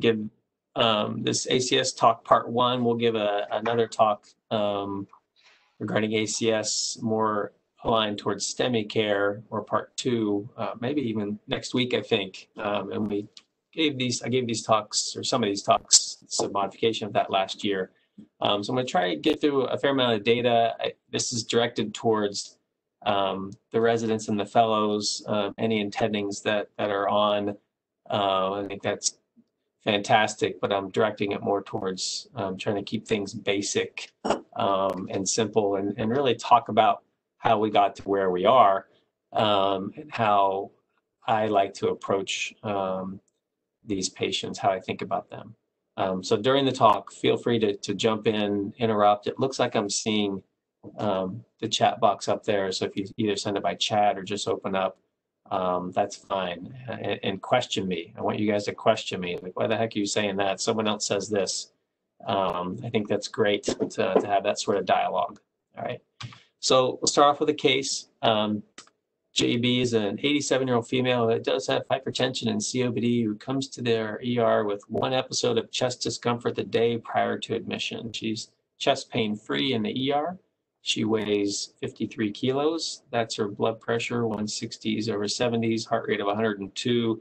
give this ACS talk part one. We'll give another talk regarding ACS more aligned towards STEMI care, or part two, maybe even next week, I think. And we gave these, I gave these talks, or some of these talks, it's a modification of that last year. So I'm going to try to get through a fair amount of data. This is directed towards the residents and the fellows, any attendings that are on. I think that's fantastic, but I'm directing it more towards trying to keep things basic and simple, and really talk about how we got to where we are, and how I like to approach these patients, how I think about them. So during the talk, feel free to jump in, interrupt. It looks like I'm seeing the chat box up there. So if you either send it by chat or just open up, that's fine. And question me. I want you guys to question me. Like, why the heck are you saying that? Someone else says this. I think that's great to have that sort of dialogue. All right. So we'll start off with a case. JB is an 87-year-old female that does have hypertension and COPD, who comes to their ER with one episode of chest discomfort the day prior to admission. She's chest pain-free in the ER. She weighs 53 kilos. That's her blood pressure, 160/70, heart rate of 102,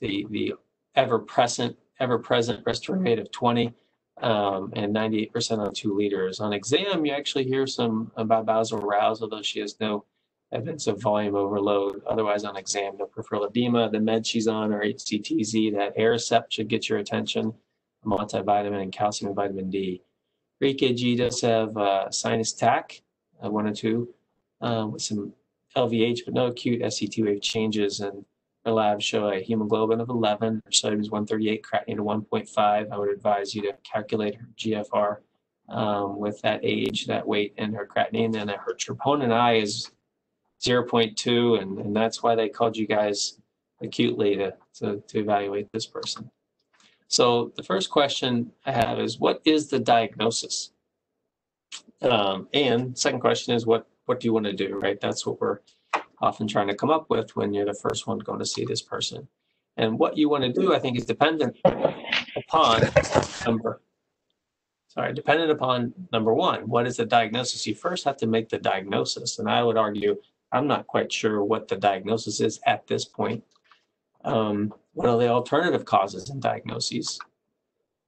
the ever-present respiratory rate of 20, and 98% on 2 liters. On exam, you actually hear some about basal rouse, although she has no evidence of volume overload. Otherwise, on exam, no peripheral edema. The meds she's on are HCTZ, that Aricept should get your attention, a multivitamin, and calcium and vitamin D. Her EKG does have sinus TAC, 102, with some LVH, but no acute ST2 wave changes. And her labs show a hemoglobin of 11, her sodium is 138, creatinine of 1.5. I would advise you to calculate her GFR with that age, that weight, and her creatinine. And her troponin I is 0.2, and that's why they called you guys acutely to evaluate this person. So the first question I have is, what is the diagnosis? And second question is, what do you want to do, right? That's what we're often trying to come up with when you're the first one going to see this person. And what you want to do, I think, is dependent upon number one. What is the diagnosis? You first have to make the diagnosis, and I would argue, I'm not quite sure what the diagnosis is at this point. What are the alternative causes and diagnoses?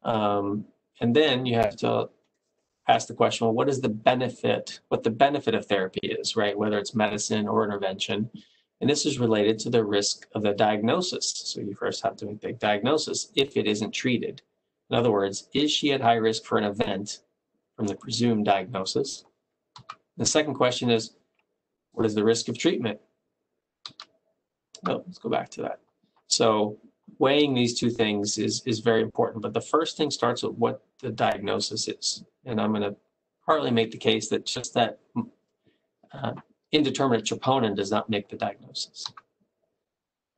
And then you have to ask the question, well, what is the benefit, what the benefit of therapy is, right? Whether it's medicine or intervention. And this is related to the risk of the diagnosis. So you first have to make the diagnosis if it isn't treated. In other words, is she at high risk for an event from the presumed diagnosis? The second question is, what is the risk of treatment? Oh, let's go back to that. So weighing these two things is very important, but the first thing starts with what the diagnosis is. And I'm going to partly make the case that just that indeterminate troponin does not make the diagnosis.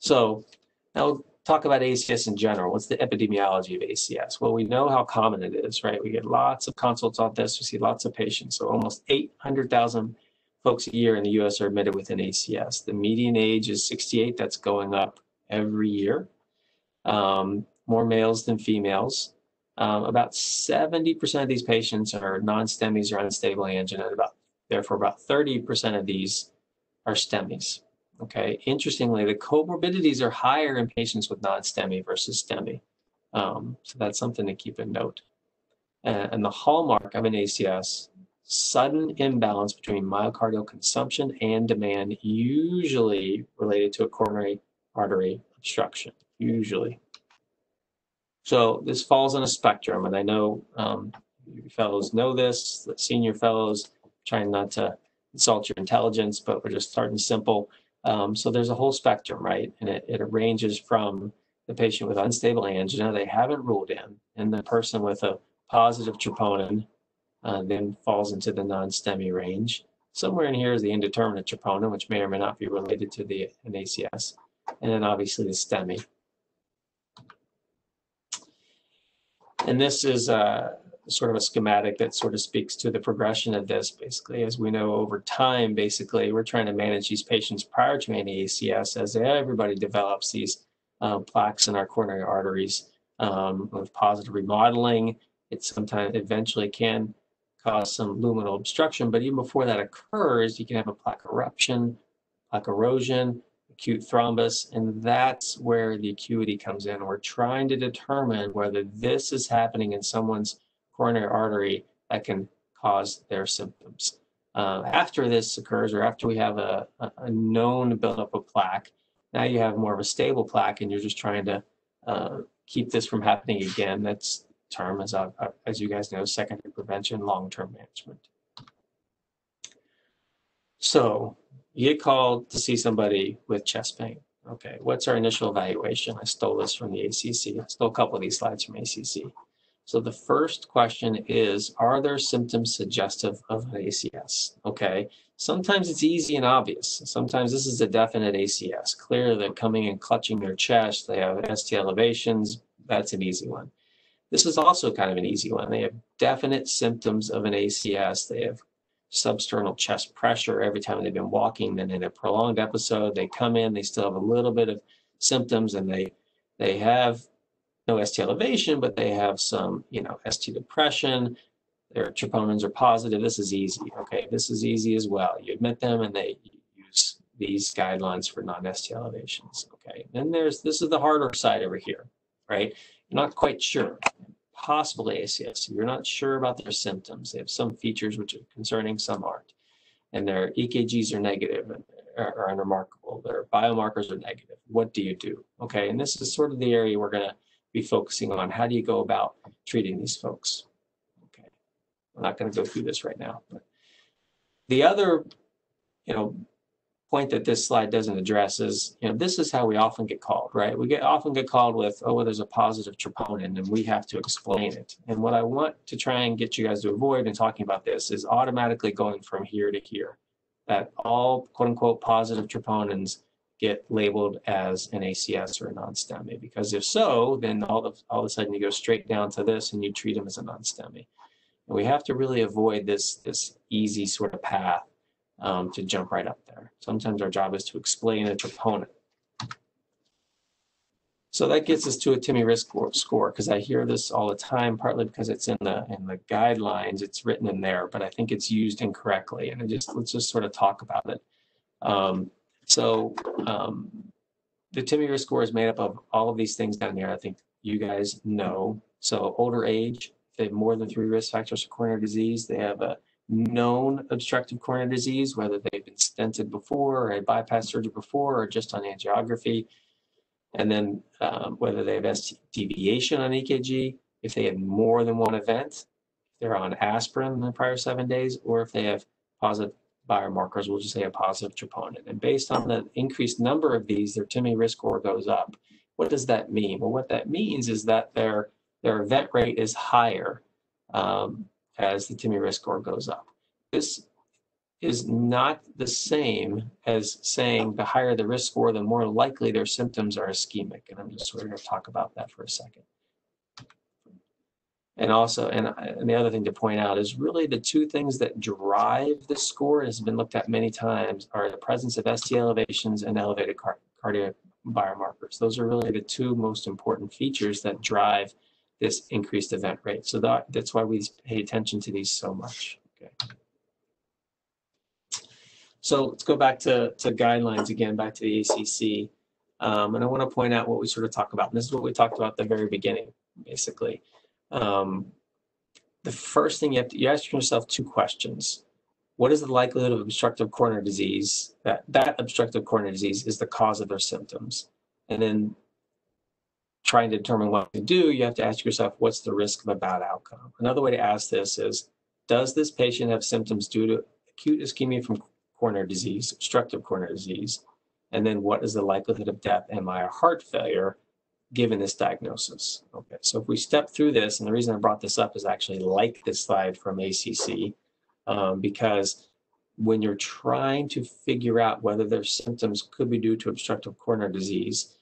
So now we'll talk about ACS in general. What's the epidemiology of ACS? Well, we know how common it is, right? We get lots of consults on this. We see lots of patients. So almost 800,000 folks a year in the U.S. are admitted with an ACS. The median age is 68. That's going up every year. More males than females. About 70% of these patients are non-STEMIs or unstable angina. Therefore, about 30% of these are STEMIs. Okay. Interestingly, the comorbidities are higher in patients with non-STEMI versus STEMI. So that's something to keep in note. And the hallmark of an ACS: sudden imbalance between myocardial consumption and demand, usually related to a coronary artery obstruction, usually. So this falls on a spectrum, and I know you fellows know this, the senior fellows, trying not to insult your intelligence, but we're just starting simple. So there's a whole spectrum, right? And it ranges from the patient with unstable angina, they haven't ruled in, and the person with a positive troponin, then falls into the non-STEMI range. Somewhere in here is the indeterminate troponin, which may or may not be related to an ACS, and then obviously the STEMI. And this is sort of a schematic that sort of speaks to the progression of this, basically. As we know, over time, basically, we're trying to manage these patients prior to any ACS, as everybody develops these plaques in our coronary arteries. of positive remodeling. It sometimes eventually can cause some luminal obstruction, but even before that occurs, you can have a plaque eruption, plaque erosion, acute thrombus, and that's where the acuity comes in. We're trying to determine whether this is happening in someone's coronary artery that can cause their symptoms. After this occurs, or after we have a known buildup of plaque, now you have more of a stable plaque, and you're just trying to keep this from happening again. That's term, as you guys know, secondary prevention, long-term management. So you get called to see somebody with chest pain. Okay, what's our initial evaluation? I stole this from the ACC. I stole a couple of these slides from ACC. So the first question is, are there symptoms suggestive of an ACS? Okay, sometimes it's easy and obvious. Sometimes this is a definite ACS. Clearly, they're coming and clutching their chest. They have ST elevations. That's an easy one. This is also kind of an easy one. They have definite symptoms of an ACS. They have substernal chest pressure every time they've been walking. Then in a prolonged episode, they come in, they still have a little bit of symptoms, and they have no ST elevation, but they have some, you know, ST depression. Their troponins are positive. This is easy. Okay, this is easy as well. You admit them, and they use these guidelines for non-ST elevations. Okay, then this is the harder side over here, right? You're not quite sure. Possibly ACS. You're not sure about their symptoms. They have some features which are concerning, some aren't, and their EKGs are negative and are unremarkable. Their biomarkers are negative. What do you do? Okay, and this is sort of the area we're going to be focusing on. How do you go about treating these folks? Okay, I'm not going to go through this right now, but the other, you know, point that this slide doesn't address is, you know, this is how we often get called, right? We often get called with, oh, well, there's a positive troponin, and we have to explain it. And what I want to try and get you guys to avoid in talking about this is automatically going from here to here, that all quote unquote positive troponins get labeled as an ACS or a non-STEMI, because if so, then all of a sudden you go straight down to this and you treat them as a non-STEMI. And we have to really avoid this easy sort of path to jump right up there. Sometimes our job is to explain a troponin. So that gets us to a TIMI risk score, because I hear this all the time, partly because it's in the guidelines, it's written in there, but I think it's used incorrectly. And let's just sort of talk about it. So the TIMI risk score is made up of all of these things down here. I think you guys know. So older age, they have more than 3 risk factors for coronary disease. They have a known obstructive coronary disease, whether they've been stented before, or a bypass surgery before, or just on angiography. And then whether they have ST deviation on EKG, if they had more than one event, if they're on aspirin in the prior 7 days, or if they have positive biomarkers, we'll just say a positive troponin. And based on the increased number of these, their TIMI risk score goes up. What does that mean? Well, what that means is that their event rate is higher as the TIMI risk score goes up. This is not the same as saying the higher the risk score, the more likely their symptoms are ischemic. And I'm just sort of going to talk about that for a second. And also, and the other thing to point out is really the two things that drive this score, has been looked at many times, are the presence of ST elevations and elevated cardiac biomarkers. Those are really the two most important features that drive this increased event rate. So that's why we pay attention to these so much. Okay. So let's go back to guidelines again, back to the ACC. And I want to point out what we sort of talk about. And this is what we talked about at the very beginning, basically. The first thing you ask yourself 2 questions. What is the likelihood of obstructive coronary disease, that obstructive coronary disease is the cause of their symptoms? And then trying to determine what to do, you have to ask yourself, what's the risk of a bad outcome? Another way to ask this is, does this patient have symptoms due to acute ischemia from coronary disease, obstructive coronary disease? And then what is the likelihood of death and MI or heart failure given this diagnosis? Okay, so if we step through this, and the reason I brought this up is actually like this slide from ACC, because when you're trying to figure out whether their symptoms could be due to obstructive coronary disease,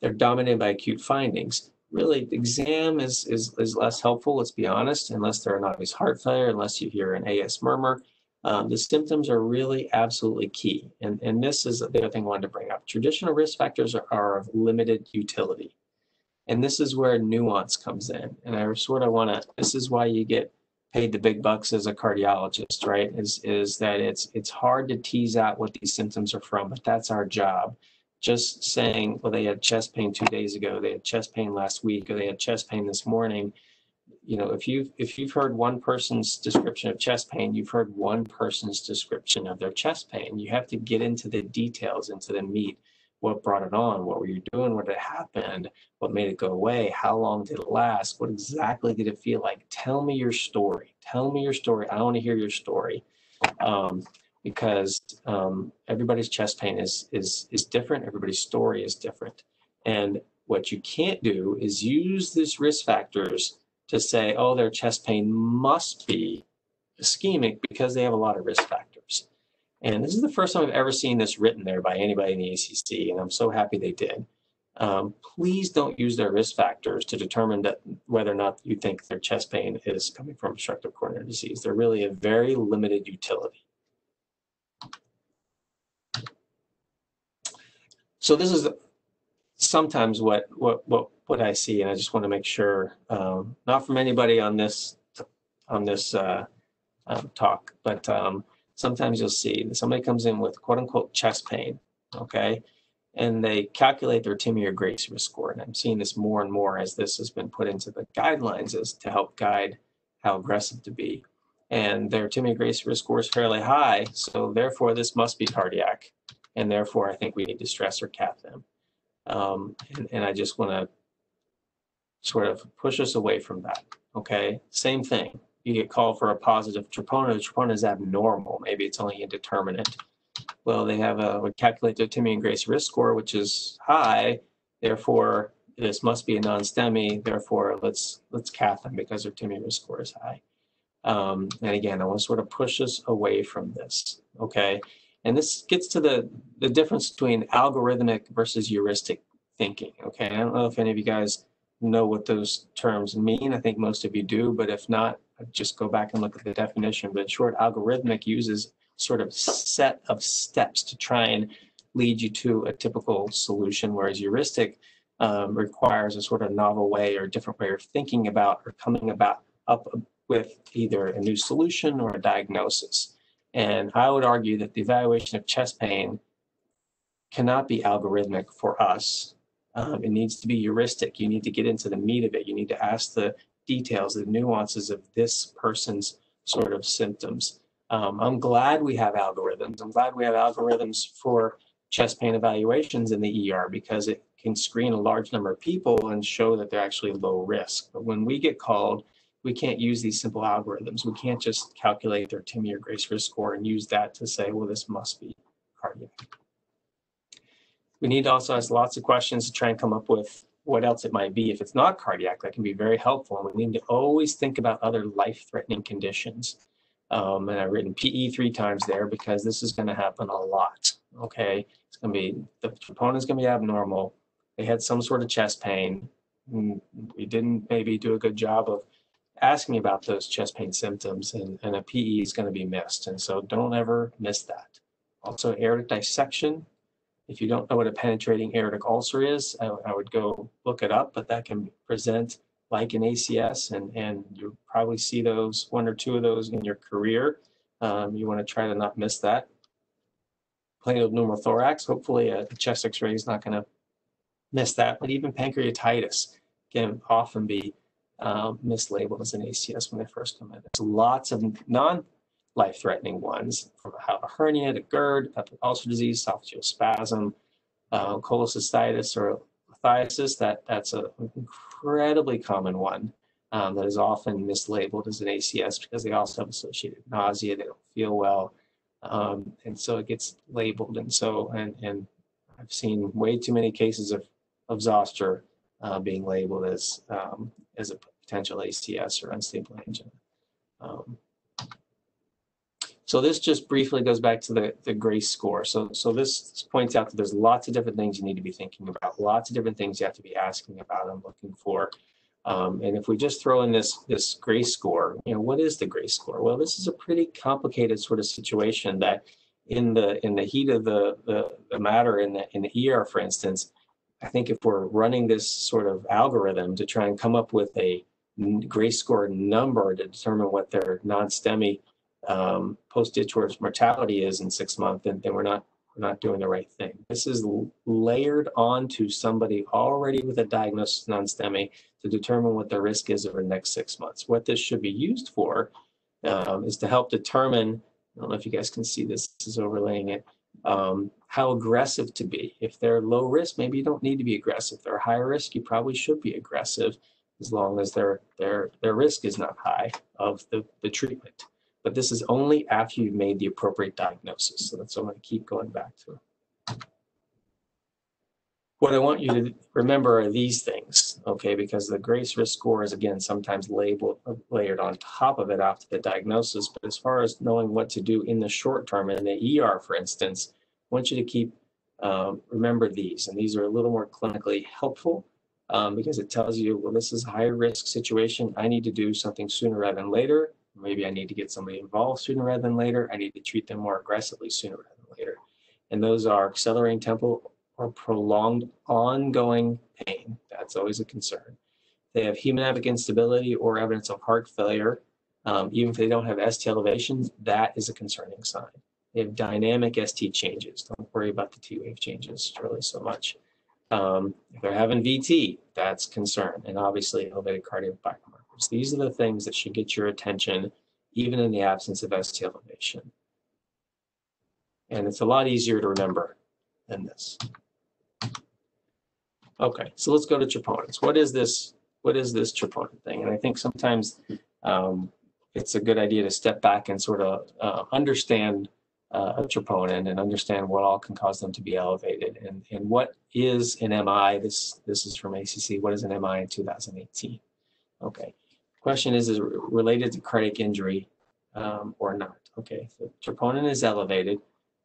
they're dominated by acute findings. Really, the exam is less helpful, let's be honest, unless they're an obvious heart failure, unless you hear an AS murmur. The symptoms are really absolutely key. And this is the other thing I wanted to bring up. Traditional risk factors are of limited utility. And this is where nuance comes in. And I sort of want to, this is why you get paid the big bucks as a cardiologist, right? Is that it's hard to tease out what these symptoms are from, but that's our job. Just saying, well, they had chest pain 2 days ago, they had chest pain last week, or they had chest pain this morning. You know, if you've heard one person's description of chest pain, you've heard one person's description of their chest pain. You have to get into the details, into the meat. What brought it on? What were you doing? What had happened? What made it go away? How long did it last? What exactly did it feel like? Tell me your story. Tell me your story. I want to hear your story, because everybody's chest pain is different. Everybody's story is different. And what you can't do is use these risk factors to say, oh, their chest pain must be ischemic because they have a lot of risk factors. And this is the first time I've ever seen this written there by anybody in the ACC, and I'm so happy they did. Please don't use their risk factors to determine that whether or not you think their chest pain is coming from obstructive coronary disease. They're really a very limited utility. So this is sometimes what I see, and I just want to make sure, not from anybody on this talk, but sometimes you'll see somebody comes in with quote unquote chest pain, okay, and they calculate their TIMI or GRACE risk score. And I'm seeing this more and more as this has been put into the guidelines as to help guide how aggressive to be. And their TIMI GRACE risk score is fairly high, so therefore this must be cardiac, and therefore I think we need to stress or cap them. And I just want to sort of push us away from that, okay? Same thing. You get called for a positive troponin. Troponin is abnormal. Maybe it's only indeterminate. Well, they have a, we calculate their TIMI and GRACE risk score, which is high. Therefore, this must be a non-STEMI. Therefore, let's cap them because their TIMI risk score is high. And again, I want to sort of push us away from this, okay? And this gets to the difference between algorithmic versus heuristic thinking, okay? I don't know if any of you guys know what those terms mean. I think most of you do, but if not, just go back and look at the definition. But in short, algorithmic uses sort of set of steps to try and lead you to a typical solution, whereas heuristic requires a sort of novel way or different way of thinking about or coming about up with either a new solution or a diagnosis. And I would argue that the evaluation of chest pain cannot be algorithmic for us. It needs to be heuristic. You need to get into the meat of it. You need to ask the details, the nuances of this person's sort of symptoms. I'm glad we have algorithms. I'm glad we have algorithms for chest pain evaluations in the ER because it can screen a large number of people and show that they're actually low risk. But when we get called, we can't use these simple algorithms. We can't just calculate their TIMI or GRACE risk score and use that to say, well, this must be cardiac. We need to also ask lots of questions to try and come up with what else it might be. If it's not cardiac, that can be very helpful. And we need to always think about other life-threatening conditions. And I've written PE 3 times there because this is going to happen a lot, okay? It's going to be, the troponin is going to be abnormal. They had some sort of chest pain. We didn't maybe do a good job of asking about those chest pain symptoms, and a PE is going to be missed. And so don't ever miss that. Also, aortic dissection. If you don't know what a penetrating aortic ulcer is, I would go look it up, but that can present like an ACS, and you'll probably see those, 1 or 2 of those in your career. You want to try to not miss that. Plato pneumothorax, hopefully a chest x-ray is not going to miss that, but even pancreatitis can often be mislabeled as an ACS when they first come in. There's lots of non-life-threatening ones, from a hernia to GERD, to ulcer disease, esophageal spasm, cholecystitis or lithiasis. That's an incredibly common one that is often mislabeled as an ACS because they also have associated nausea. They don't feel well, and so it gets labeled. And so, and I've seen way too many cases of zoster being labeled as a potential ACS or unstable angina. So this just briefly goes back to the GRACE score. So this points out that there's lots of different things you need to be thinking about, lots of different things you have to be asking about and looking for. And if we just throw in this GRACE score, you know, what is the GRACE score? Well, this is a pretty complicated sort of situation that in the heat of the matter in the ER, for instance, I think if we're running this sort of algorithm to try and come up with a GRACE score number to determine what their non-STEMI post-discharge mortality is in 6 months, then we're not doing the right thing. This is layered onto somebody already with a diagnosis non-STEMI to determine what their risk is over the next 6 months. What this should be used for is to help determine, I don't know if you guys can see this, this is overlaying it, how aggressive to be. If they're low risk, maybe you don't need to be aggressive. If they're high risk, you probably should be aggressive as long as their risk is not high of the treatment. But this is only after you've made the appropriate diagnosis. So that's what I'm going to keep going back to. What I want you to remember are these things, okay? Because the GRACE risk score is, again, sometimes layered on top of it after the diagnosis. But as far as knowing what to do in the short term, in the ER, for instance, I want you to keep, remember these. And these are a little more clinically helpful because it tells you, well, this is a high risk situation. I need to do something sooner rather than later. Maybe I need to get somebody involved sooner rather than later. I need to treat them more aggressively sooner rather than later. And those are accelerating temporal or prolonged ongoing pain. That's always a concern. They have hemodynamic instability or evidence of heart failure. Even if they don't have ST elevations, that is a concerning sign. They have dynamic ST changes. Don't worry about the T wave changes really so much. If they're having VT, that's concern. And obviously elevated cardiac biomarkers. These are the things that should get your attention, even in the absence of ST elevation. And it's a lot easier to remember than this. Okay, so let's go to troponins. What is this troponin thing? And I think sometimes it's a good idea to step back and sort of understand a troponin and understand what all can cause them to be elevated. And what is an MI? This is from ACC. What is an MI in 2018? Okay. Question is it related to cardiac injury or not? Okay, so troponin is elevated,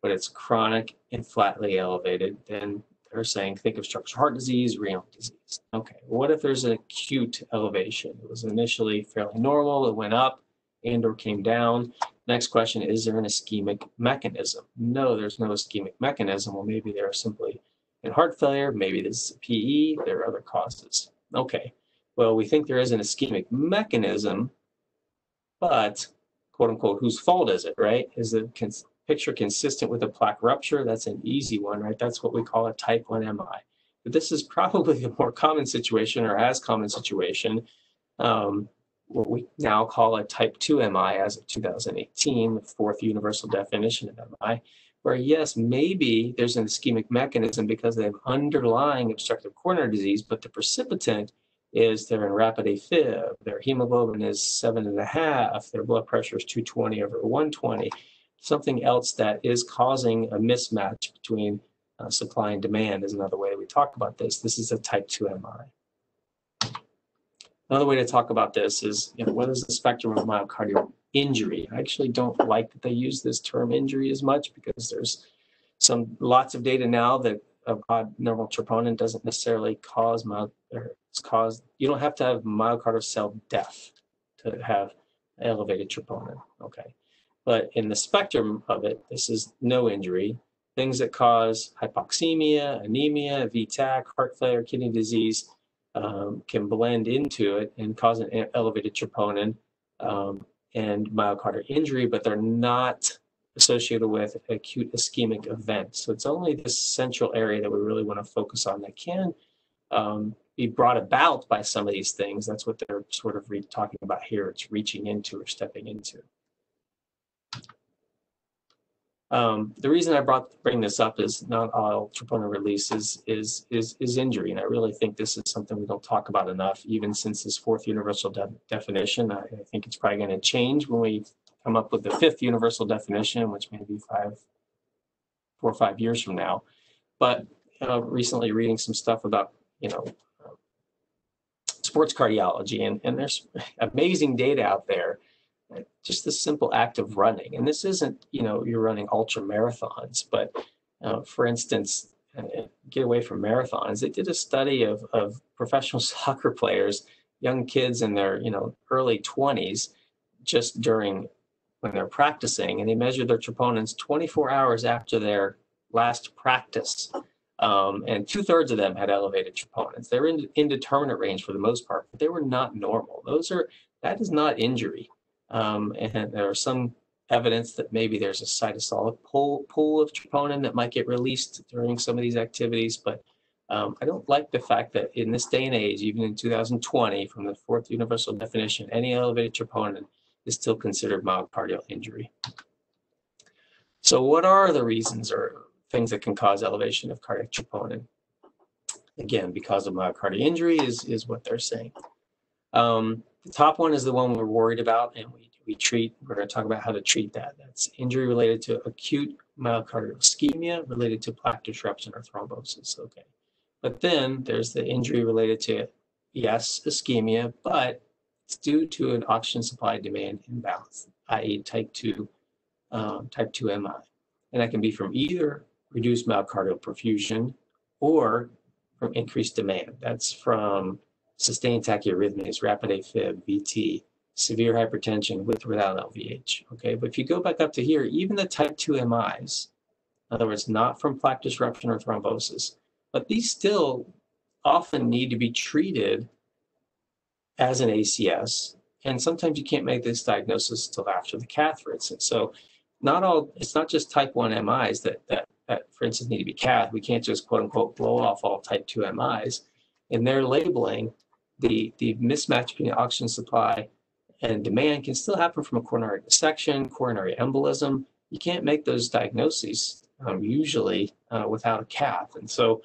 but it's chronic and flatly elevated. Then they're saying, think of structural heart disease, renal disease. Okay, what if there's an acute elevation? It was initially fairly normal, it went up and or came down. Next question, is there an ischemic mechanism? No, there's no ischemic mechanism. Well, maybe they're simply in heart failure, maybe this is PE, there are other causes. Okay. Well, we think there is an ischemic mechanism, but quote unquote, whose fault is it, right? Is the picture consistent with a plaque rupture? That's an easy one, right? That's what we call a type 1 MI. But this is probably the more common situation or as common situation, what we now call a type 2 MI as of 2018, the fourth universal definition of MI, where yes, maybe there's an ischemic mechanism because they have underlying obstructive coronary disease, but the precipitant is they're in rapid AFib, their hemoglobin is 7.5, their blood pressure is 220/120, something else that is causing a mismatch between supply and demand is another way that we talk about this. This is a type 2 MI. Another way to talk about this is, you know, what is the spectrum of myocardial injury? I actually don't like that they use this term injury as much because there's lots of data now that abnormal troponin doesn't necessarily cause you don't have to have myocardial cell death to have elevated troponin, okay? But in the spectrum of it, this is no injury. Things that cause hypoxemia, anemia, VTAC, heart failure, kidney disease can blend into it and cause an elevated troponin and myocardial injury, but they're not associated with acute ischemic events. So it's only this central area that we really want to focus on that can be brought about by some of these things. That's what they're sort of talking about here. It's reaching into or stepping into. The reason I bring this up is not all troponin release is injury. And I really think this is something we don't talk about enough, even since this fourth universal definition. I think it's probably going to change when we come up with the fifth universal definition, which may be 4 or 5 years from now. But recently reading some stuff about, you know, sports cardiology, and there's amazing data out there, just the simple act of running. And this isn't, you know, you're running ultra marathons, but for instance, get away from marathons, they did a study of professional soccer players, young kids in their, you know, early 20s, just during when they're practicing, and they measured their troponins 24 hours after their last practice. and 2/3 of them had elevated troponins. They're in indeterminate range for the most part, but they were not normal. Those are, that is not injury. And there are some evidence that maybe there's a cytosolic pool of troponin that might get released during some of these activities, but I don't like the fact that in this day and age, even in 2020, from the 4th universal definition, any elevated troponin is still considered myocardial injury. So what are the reasons or things that can cause elevation of cardiac troponin? Again, because of myocardial injury is what they're saying. The top one is the one we're worried about, and we're going to talk about how to treat that. That's injury related to acute myocardial ischemia related to plaque disruption or thrombosis. Okay. But then there's the injury related to, yes, ischemia, but it's due to an oxygen supply demand imbalance, i.e. type 2 MI. And that can be from either reduced myocardial perfusion or from increased demand. That's from sustained tachyarrhythmias, rapid AFib, VT, severe hypertension with or without LVH. Okay, but if you go back up to here, even the type 2 MIs, in other words, not from plaque disruption or thrombosis, but these still often need to be treated as an ACS. And sometimes you can't make this diagnosis until after the cath, for instance. So not all, it's not just type 1 MIs that for instance, need to be cath. We can't just, quote unquote, blow off all type 2 MIs. In their labeling, the mismatch between oxygen supply and demand can still happen from a coronary dissection, coronary embolism. You can't make those diagnoses usually without a cath. And so,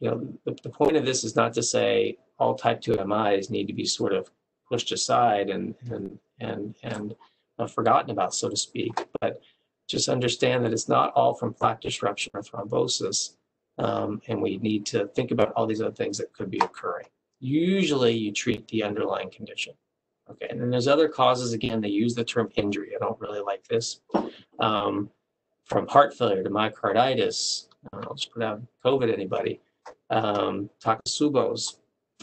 you know, the point of this is not to say all type 2 MIs need to be sort of pushed aside and forgotten about, so to speak, but just understand that it's not all from plaque disruption or thrombosis. And we need to think about all these other things that could be occurring. Usually you treat the underlying condition. Okay, and then there's other causes. Again, they use the term injury. I don't really like this. From heart failure to myocarditis, I'll just put out COVID, anybody, Takotsubos,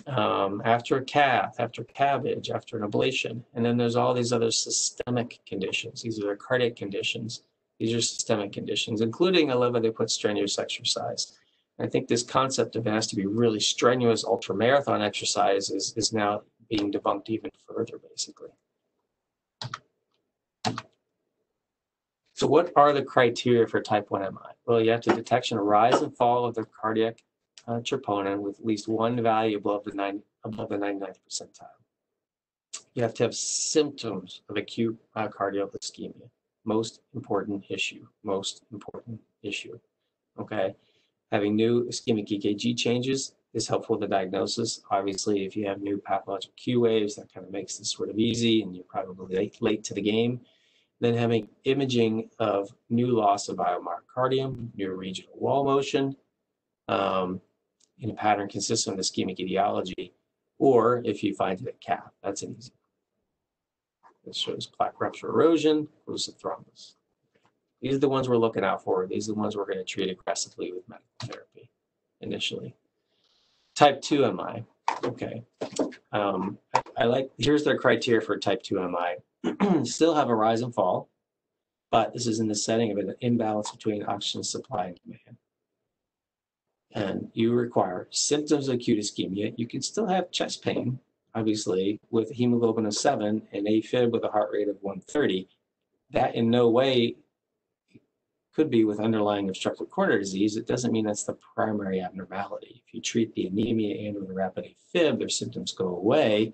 after a cath, after CABG, after an ablation. And then there's all these other systemic conditions. These are their cardiac conditions. These are systemic conditions, including, I love how they put strenuous exercise. And I think this concept of it has to be really strenuous ultramarathon exercise is now being debunked even further, basically. So what are the criteria for type 1 MI? Well, you have to detect a rise and fall of the cardiac troponin with at least one value above the 99th percentile. You have to have symptoms of acute myocardial ischemia. Most important issue. Okay, having new ischemic EKG changes is helpful to diagnosis. Obviously, if you have new pathologic Q waves, that kind of makes this sort of easy, and you're probably late to the game. Then having imaging of new loss of biomyocardium, new regional wall motion, in a pattern consistent with ischemic etiology, or if you find it at cath, that's an easy one. This shows plaque rupture erosion, occlusive thrombus. These are the ones we're looking out for. These are the ones we're going to treat aggressively with medical therapy initially. Type 2 MI, okay. Here's their criteria for type 2 MI. Still have a rise and fall, but this is in the setting of an imbalance between oxygen supply and demand. And you require symptoms of acute ischemia. You can still have chest pain, obviously, with hemoglobin of 7 and AFib with a heart rate of 130. That in no way could be with underlying obstructive coronary disease. It doesn't mean that's the primary abnormality. If you treat the anemia and/or the rapid AFib, their symptoms go away.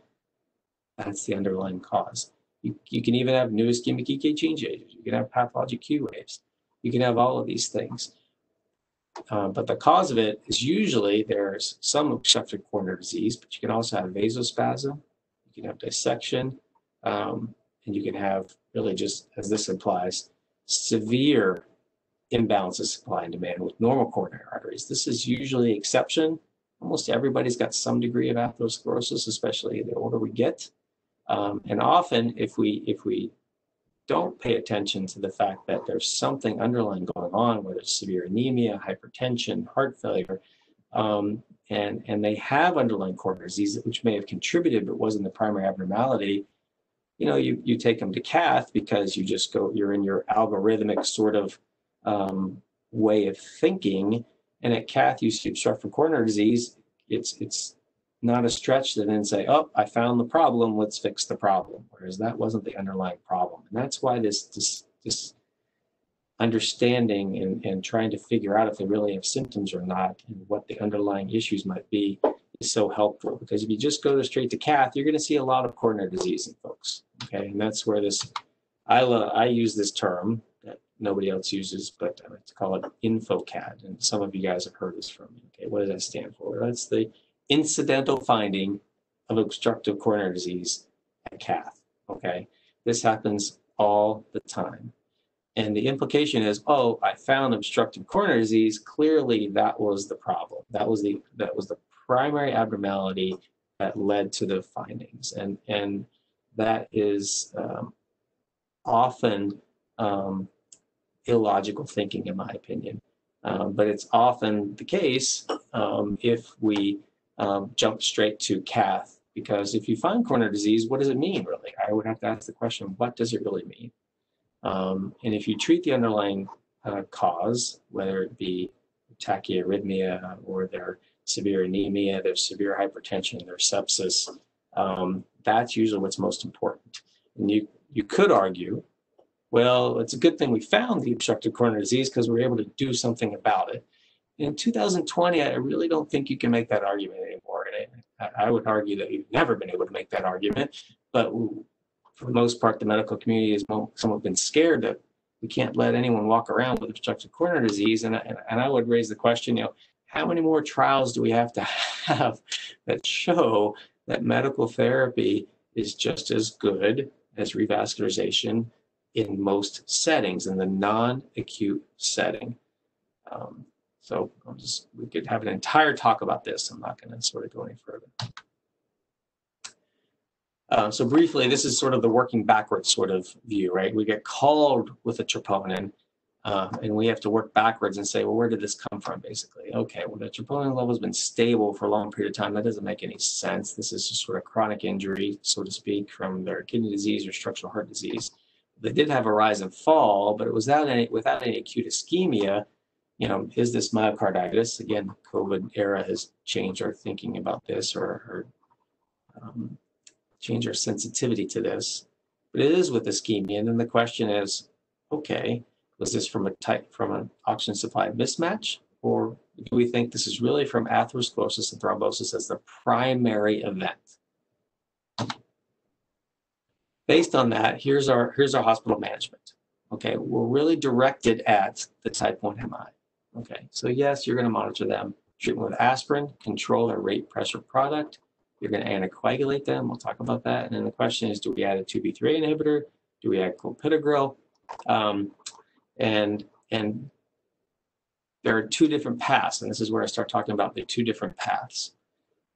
That's the underlying cause. You can even have new ischemic EKG changes. You can have pathologic Q waves. You can have all of these things. But the cause of it is usually there's some obstructive coronary disease, but you can also have vasospasm, you can have dissection, and you can have really just, as this implies, severe imbalance of supply and demand with normal coronary arteries. This is usually an exception. Almost everybody's got some degree of atherosclerosis, especially the older we get. And often, if we don't pay attention to the fact that there's something underlying going on, whether it's severe anemia, hypertension, heart failure, and they have underlying coronary disease, which may have contributed but wasn't the primary abnormality, you know, you take them to cath because you just go, you're in your algorithmic sort of way of thinking, And at cath, you see obstructive coronary disease. It's not a stretch to then say, oh, I found the problem, let's fix the problem. Whereas that wasn't the underlying problem. And that's why this understanding and trying to figure out if they really have symptoms or not and what the underlying issues might be is so helpful. Because if you just go straight to cath, you're going to see a lot of coronary disease in folks. Okay, and that's where this, I use this term that nobody else uses, but I like to call it InfoCAD. And some of you guys have heard this from me. Okay, what does that stand for? That's the incidental finding of obstructive coronary disease at cath. Okay, this happens all the time. And the implication is, oh, I found obstructive coronary disease. Clearly, that was the problem. That was the primary abnormality that led to the findings. And that is often illogical thinking, in my opinion. But it's often the case if we jump straight to cath, because if you find coronary disease, what does it mean, really? I would have to ask the question, what does it really mean? And if you treat the underlying cause, whether it be tachyarrhythmia or their severe anemia, their severe hypertension, their sepsis, that's usually what's most important. And you could argue, well, it's a good thing we found the obstructive coronary disease because we were able to do something about it. In 2020, I really don't think you can make that argument anymore. And I would argue that you've never been able to make that argument, but for the most part, the medical community has somewhat been scared that we can't let anyone walk around with obstructive coronary disease. And I would raise the question, you know, how many more trials do we have to have that show that medical therapy is just as good as revascularization in most settings, in the non-acute setting? So we could have an entire talk about this. I'm not going to sort of go any further. So briefly, this is sort of the working backwards sort of view, right? We get called with a troponin, and we have to work backwards and say, well, where did this come from, basically? Okay, well, the troponin level has been stable for a long period of time. That doesn't make any sense. This is just sort of chronic injury, so to speak, from their kidney disease or structural heart disease. They did have a rise and fall, but it was without any acute ischemia. You know, is this myocarditis? Again, COVID era has changed our thinking about this or change our sensitivity to this, but it is with ischemia. And then the question is, okay, was this from an oxygen supply mismatch, or do we think this is really from atherosclerosis and thrombosis as the primary event? Based on that, here's our hospital management. Okay, we're really directed at the type 1 MI. Okay, so yes, you're going to monitor them. Treatment with aspirin, control their rate pressure product. You're going to anticoagulate them. We'll talk about that. And then the question is, do we add a 2B3 inhibitor? Do we add clopidogrel? And there are two different paths. And this is where I start talking about the two different paths.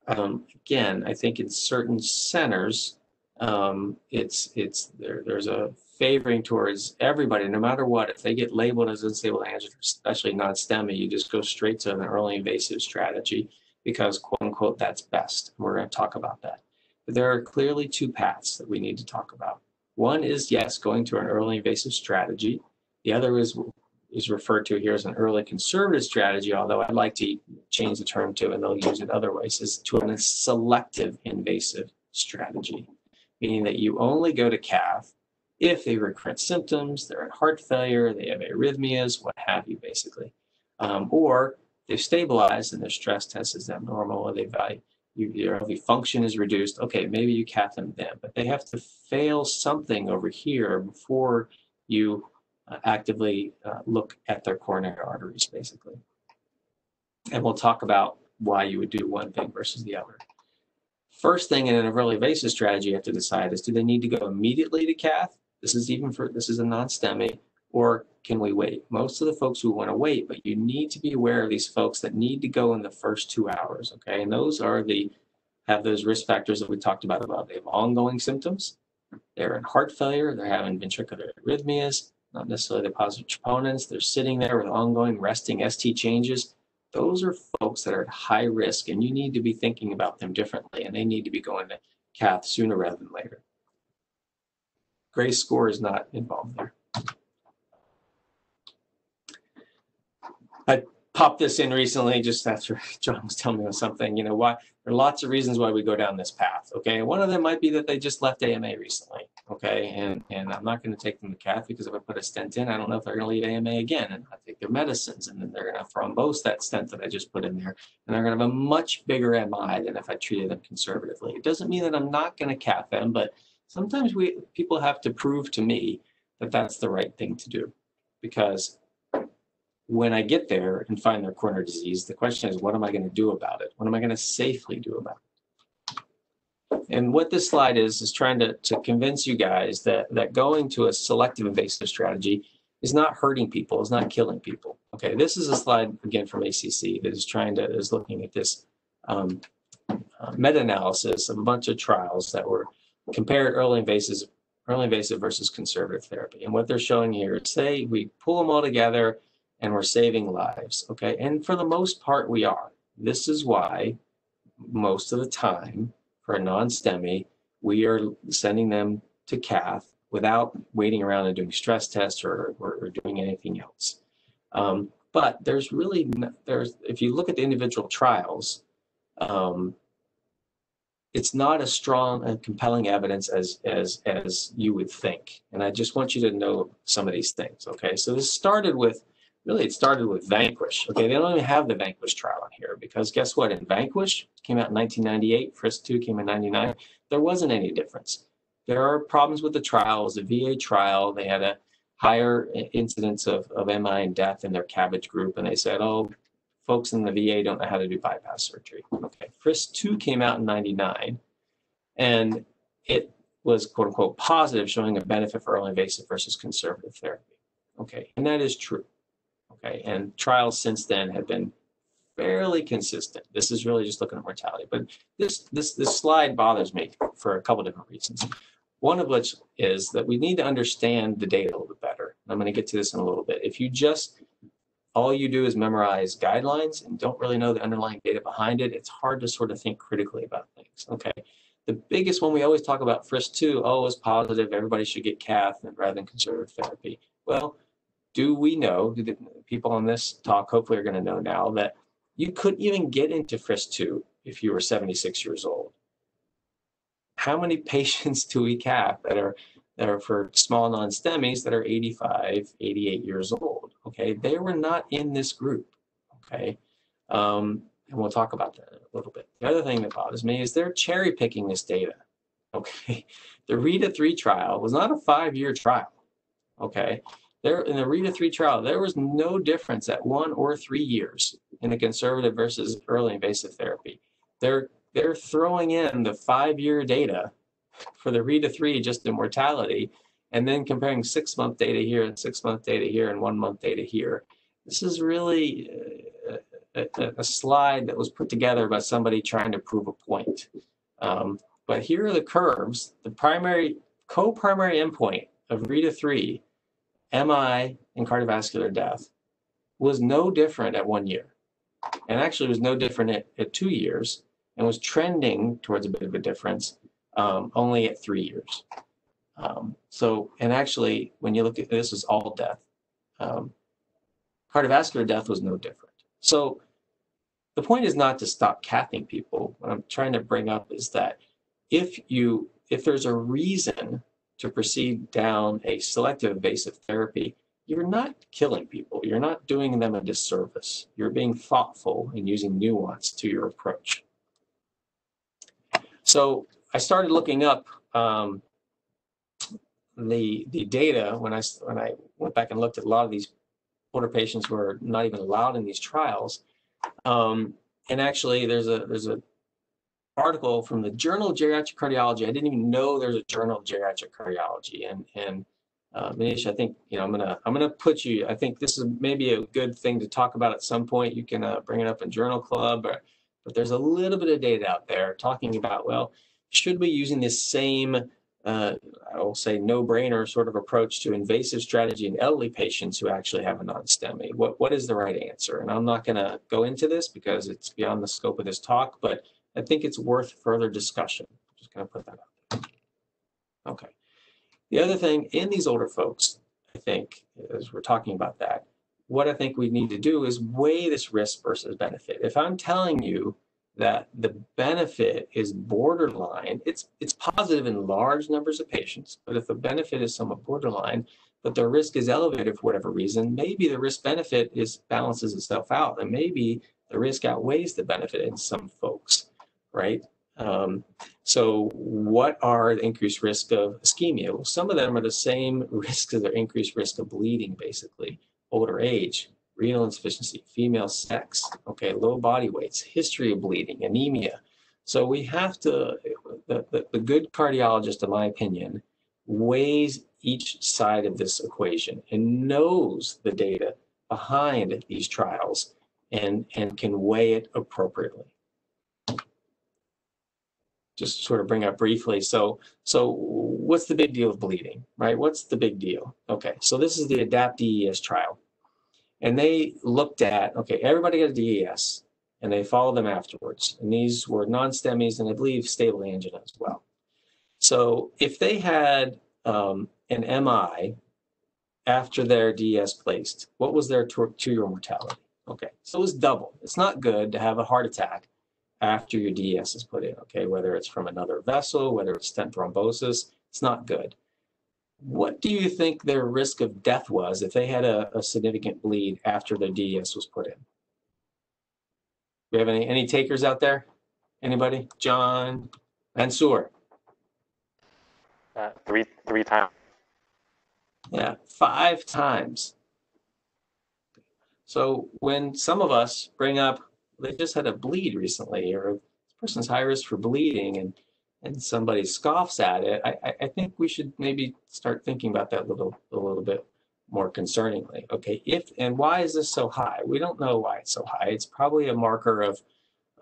Again, I think in certain centers, there's a favoring towards everybody, no matter what. If they get labeled as unstable angina, especially non-STEMI, you just go straight to an early invasive strategy, because quote unquote, that's best. And we're going to talk about that. But there are clearly two paths that we need to talk about. One is, yes, going to an early invasive strategy. The other is referred to here as an early conservative strategy, although I'd like to change the term to, and they'll use it other ways, is to a selective invasive strategy, meaning that you only go to cath if they recurrent symptoms, they're at heart failure, they have arrhythmias, what have you, basically, or they've stabilized and their stress test is abnormal, or their LV function is reduced. Okay, maybe you cath them then, but they have to fail something over here before you actively look at their coronary arteries, basically. And we'll talk about why you would do one thing versus the other. First thing in an early invasive strategy you have to decide is, do they need to go immediately to cath? This is a non-STEMI, or can we wait? Most of the folks who want to wait, but you need to be aware of these folks that need to go in the first 2 hours, okay? And those are have those risk factors that we talked about above. They have ongoing symptoms, they're in heart failure, they're having ventricular arrhythmias, not necessarily the positive troponins, they're sitting there with ongoing resting ST changes. Those are folks that are at high risk, and you need to be thinking about them differently, and they need to be going to cath sooner rather than later. GRACE score is not involved there. I popped this in recently just after John was telling me something, you know, why there are lots of reasons why we go down this path. Okay. One of them might be that they just left AMA recently. Okay. And I'm not going to take them to cath because if I put a stent in, I don't know if they're going to leave AMA again and not take their medicines. And then they're going to thrombose that stent that I just put in there. And they're going to have a much bigger MI than if I treated them conservatively. It doesn't mean that I'm not going to cath them, but sometimes people have to prove to me that that's the right thing to do, because when I get there and find their coronary disease, the question is, what am I going to do about it? What am I going to safely do about it? And what this slide is trying to convince you guys that going to a selective invasive strategy is not hurting people, is not killing people. Okay, this is a slide, again, from ACC that is looking at this meta-analysis of a bunch of trials that were compared early invasive versus conservative therapy. And what they're showing here is, say we pull them all together, and we're saving lives, okay? And for the most part, we are. This is why most of the time for a non-STEMI, we are sending them to cath without waiting around and doing stress tests or doing anything else. But there's really, if you look at the individual trials, it's not as strong and compelling evidence as you would think. And I just want you to know some of these things, okay? So this started with, really, it started with Vanquish. Okay, they don't even have the Vanquish trial on here because guess what? In Vanquish, it came out in 1998, FRISC II came in 99. There wasn't any difference. There are problems with the trials. The VA trial, they had a higher incidence of MI and death in their CABG group, and they said, oh, folks in the VA don't know how to do bypass surgery. Okay, FRISC II came out in 99, and it was quote unquote positive, showing a benefit for early invasive versus conservative therapy. Okay, and that is true. Okay, and trials since then have been fairly consistent. This is really just looking at mortality, but this slide bothers me for a couple different reasons. One of which is that we need to understand the data a little bit better. I'm going to get to this in a little bit. If you just, all you do is memorize guidelines and don't really know the underlying data behind it, it's hard to sort of think critically about things. Okay, the biggest one we always talk about, FRISC II, oh, it's positive, everybody should get cath rather than conservative therapy. Well, do we know, do the people on this talk hopefully are going to know now, that you couldn't even get into FRISC II if you were 76 years old? How many patients do we cap that are for small non-STEMIs that are 85, 88 years old? Okay, they were not in this group. Okay, and we'll talk about that in a little bit. The other thing that bothers me is they're cherry picking this data. Okay, the RITA-3 trial was not a 5-year trial. Okay. In the RITA-3 trial, there was no difference at 1 or 3 years in the conservative versus early invasive therapy. They're throwing in the 5-year data for the RITA-3 just in mortality, and then comparing 6-month data here and 6-month data here and 1-month data here. This is really a slide that was put together by somebody trying to prove a point. But here are the curves. The co-primary endpoint of RITA-3, MI and cardiovascular death, was no different at 1 year, and actually was no different at 2 years, and was trending towards a bit of a difference only at 3 years. So, and actually, when you look at this, is all death. Cardiovascular death was no different. So, the point is not to stop cathing people. What I'm trying to bring up is that if there's a reason to proceed down a selective invasive therapy, you're not killing people. You're not doing them a disservice. You're being thoughtful and using nuance to your approach. So I started looking up the data when I went back and looked at a lot of these older patients who are not even allowed in these trials. And actually, there's a article from the Journal of Geriatric Cardiology. I didn't even know there's a Journal of Geriatric Cardiology. And Manish, I think, you know, I'm gonna put you. I think this is maybe a good thing to talk about at some point. You can bring it up in Journal Club, but there's a little bit of data out there talking about, well, should we be using this same, I will say, no-brainer sort of approach to invasive strategy in elderly patients who actually have a non-STEMI? What is the right answer? And I'm not gonna go into this because it's beyond the scope of this talk, but I think it's worth further discussion. I'm just going to put that out there. Okay. The other thing in these older folks, I think, as we're talking about that, what I think we need to do is weigh this risk versus benefit. If I'm telling you that the benefit is borderline, it's positive in large numbers of patients, but if the benefit is somewhat borderline, but the risk is elevated for whatever reason, maybe the risk benefit balances itself out, and maybe the risk outweighs the benefit in some folks, right? So what are the increased risk of ischemia? Well, some of them are the same risks as the increased risk of bleeding, basically. Older age, renal insufficiency, female sex, okay, low body weights, history of bleeding, anemia. So we have to, the good cardiologist, in my opinion, weighs each side of this equation and knows the data behind these trials and can weigh it appropriately. Just sort of bring up briefly, so what's the big deal of bleeding, right? What's the big deal? Okay, so this is the ADAPT-DES trial. And they looked at, okay, everybody got a DES, and they followed them afterwards. And these were non-STEMIs and I believe stable angina as well. So if they had an MI after their DES placed, what was their two-year mortality? Okay, so it was double. It's not good to have a heart attack after your DES is put in, okay, whether it's from another vessel, whether it's stent thrombosis, it's not good. What do you think their risk of death was if they had a significant bleed after their DES was put in? Do we have any takers out there? Anybody? John, Mansoor. 3 times. Yeah, 5 times. So when some of us bring up, they just had a bleed recently, or this person's high risk for bleeding, and somebody scoffs at it, I think we should maybe start thinking about that a little bit more concerningly. Okay, if and why is this so high? We don't know why it's so high. It's probably a marker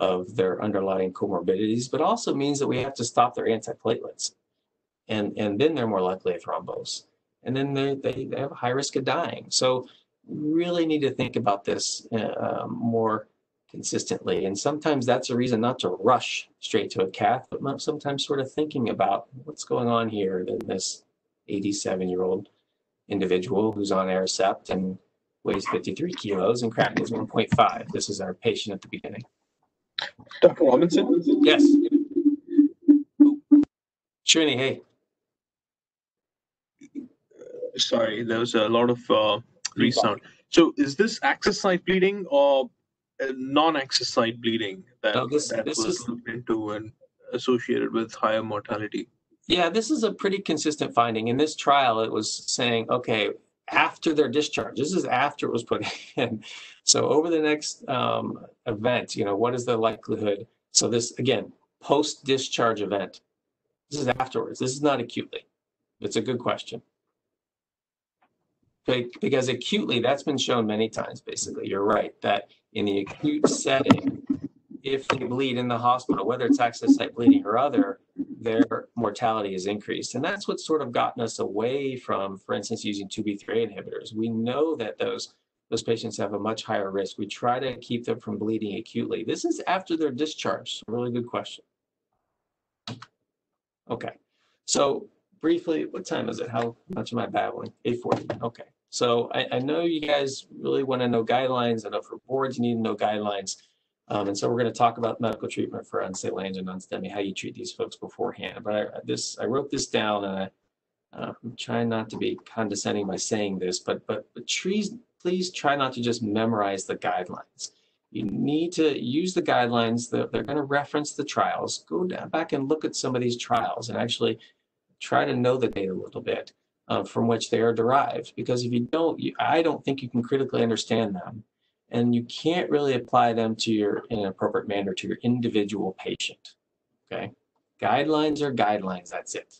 of their underlying comorbidities, but also means that we have to stop their antiplatelets, and then they're more likely to thrombose, and then they have a high risk of dying. So really need to think about this more consistently, and sometimes that's a reason not to rush straight to a cath, but sometimes sort of thinking about what's going on here in this 87-year-old individual who's on Aricept and weighs 53 kilos and creatinine is 1.5. This is our patient at the beginning. Dr. Robinson? Yes. Srini, hey. Sorry, there was a lot of resound. So is this access site bleeding or non-access site bleeding that, no, this was looked into and associated with higher mortality? Yeah, this is a pretty consistent finding. In this trial, it was saying, okay, after their discharge, this is after it was put in. So over the next event, you know, what is the likelihood? So this, again, post-discharge event. This is afterwards. This is not acutely. It's a good question. Because acutely, that's been shown many times, basically. You're right, that in the acute setting, if they bleed in the hospital, whether it's access site bleeding or other, their mortality is increased. And that's what's sort of gotten us away from, for instance, using 2B3A inhibitors. We know that those patients have a much higher risk. We try to keep them from bleeding acutely. This is after their discharge. Really good question. Okay, so briefly, what time is it? How much am I babbling? 8:40, okay. So I know you guys really want to know guidelines. I know for boards you need to know guidelines. And so we're going to talk about medical treatment for unstable angina and non-STEMI, how you treat these folks beforehand. But I wrote this down, and I'm trying not to be condescending by saying this, but please try not to just memorize the guidelines. You need to use the guidelines. They're going to reference the trials. Go down, back and look at some of these trials and actually try to know the data a little bit. From which they are derived, because if you don't, I don't think you can critically understand them, and you can't really apply them to in an appropriate manner to your individual patient. Okay, guidelines are guidelines. That's it.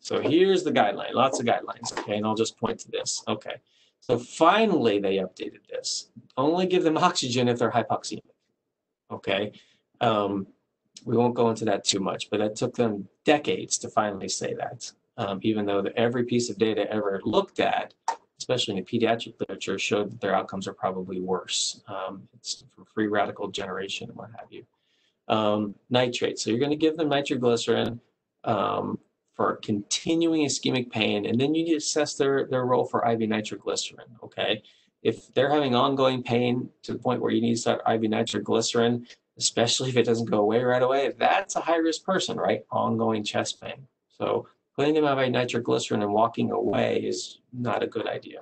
So here's the guideline. Lots of guidelines. Okay, and I'll just point to this. Okay, so finally they updated this. Only give them oxygen if they're hypoxemic. Okay. We won't go into that too much, but it took them decades to finally say that. Even though every piece of data ever looked at, especially in the pediatric literature, showed that their outcomes are probably worse. It's from free radical generation and what have you. Nitrate. So you're going to give them nitroglycerin for continuing ischemic pain, and then you need to assess their role for IV nitroglycerin, okay? If they're having ongoing pain to the point where you need to start IV nitroglycerin, especially if it doesn't go away right away, that's a high-risk person, right? Ongoing chest pain. So putting them on IV nitroglycerin and walking away is not a good idea.